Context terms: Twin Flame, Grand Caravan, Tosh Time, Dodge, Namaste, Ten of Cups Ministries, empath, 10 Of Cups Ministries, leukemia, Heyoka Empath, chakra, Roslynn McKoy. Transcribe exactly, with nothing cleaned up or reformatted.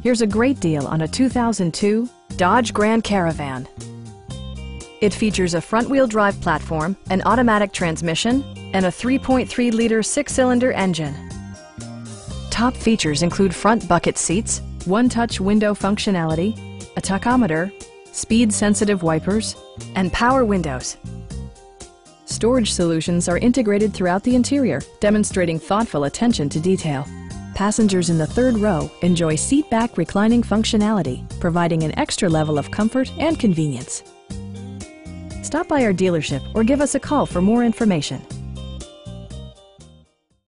Here's a great deal on a two thousand two Dodge Grand Caravan. It features a front-wheel drive platform, an automatic transmission, and a three point three liter six-cylinder engine. Top features include front bucket seats, one-touch window functionality, a tachometer, speed-sensitive wipers, and power windows. Storage solutions are integrated throughout the interior, demonstrating thoughtful attention to detail. Passengers in the third row enjoy seat-back reclining functionality, providing an extra level of comfort and convenience. Stop by our dealership or give us a call for more information.